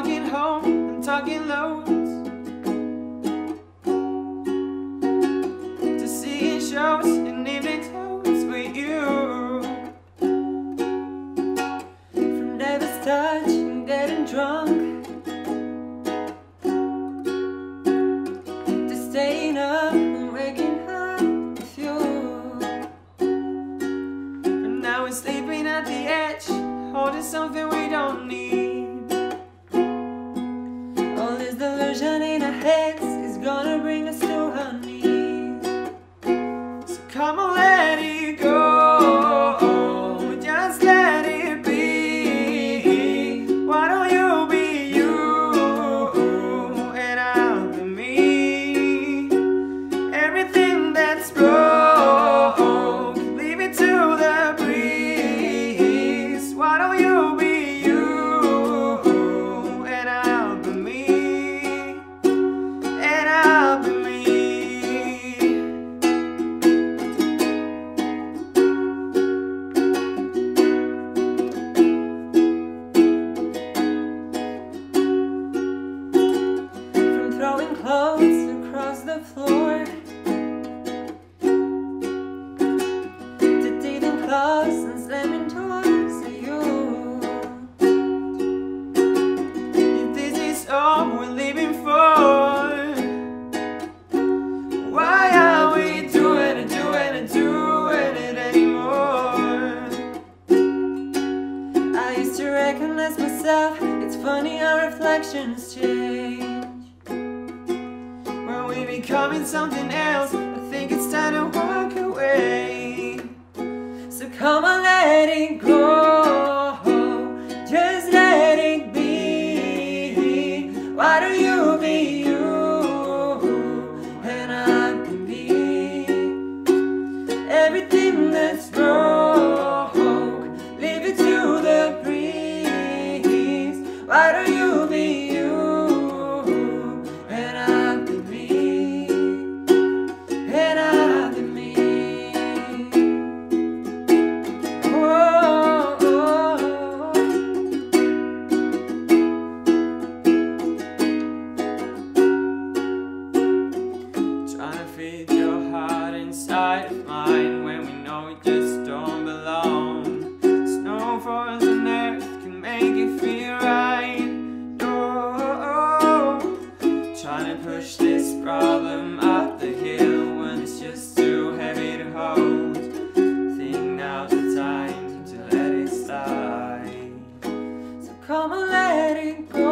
tugging home and tugging loads, to seeing shows and evening clothes with you. From nervous touch and getting drunk, to staying up and waking up with you. But now we're sleeping at the edge, holding something we don't need. In our heads is gonna bring us to our knees. So come on, let it go, just let it be. Why don't you be you and I'll be me? Everything that's broke, leave it to the breeze. Why don't you be? Throwing clothes across the floor, to dating clubs and slamming doors at you. If this is all we're living for, why are we doing it anymore? I used to recognize myself, it's funny our reflections change. Becoming something else, I think it's time to walk away. So come on, let it go, just let it be. Why don't you be you and I can be? Everything that's broke, leave it to the breeze. Why don't you be? Fit your heart inside of mine when we know it just don't belong. Snow falls on earth can make it feel right. No, trying to push this problem up the hill when it's just too heavy to hold. Think now's the time to let it slide. So come on, let it go.